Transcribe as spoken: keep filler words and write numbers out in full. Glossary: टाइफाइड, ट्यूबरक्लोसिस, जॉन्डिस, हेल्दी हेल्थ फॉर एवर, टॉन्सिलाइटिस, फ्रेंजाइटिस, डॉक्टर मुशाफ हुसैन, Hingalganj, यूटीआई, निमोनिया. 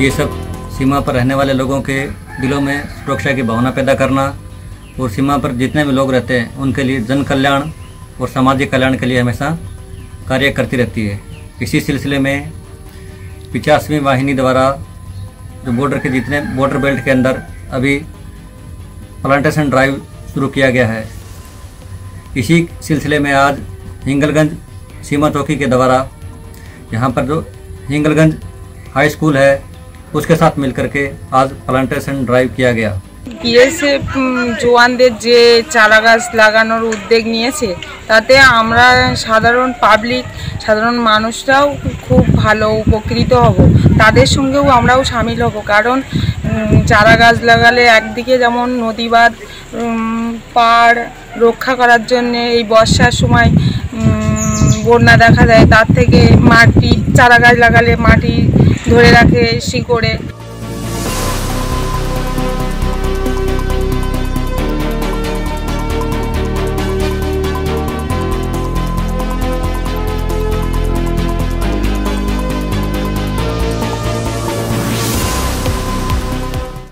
ये सब सीमा पर रहने वाले लोगों के दिलों में सुरक्षा की भावना पैदा करना और सीमा पर जितने भी लोग रहते हैं उनके लिए जन कल्याण और सामाजिक कल्याण के लिए हमेशा कार्य करती रहती है। इसी सिलसिले में पचासवीं वाहिनी द्वारा जो बॉर्डर के जितने बॉर्डर बेल्ट के अंदर अभी प्लांटेशन ड्राइव शुरू किया गया है। इसी सिलसिले में आज हिंगलगंज सीमा चौकी के द्वारा यहाँ पर जो हिंगलगंज हाई स्कूल है उसके साथ मिलकर के आज प्लांटेशन ड्राइव किया गया। পিএসএ জওয়ানদের যে চারা গাছ লাগানোর উদ্যোগ নিয়েছে তাতে আমরা সাধারণ পাবলিক সাধারণ মানুষরাও খুব ভালো উপকৃত হব, তাদের সঙ্গেও আমরাও শামিল হব। কারণ চারা গাছ লাগালে একদিকে যেমন নদীবাঁধ পাড় রক্ষা করার জন্য এই বর্ষার সময় বন্যা দেখা যায়, তার থেকে মাটি চারা গাছ লাগালে মাটি ধরে রাখে শিকড়ে।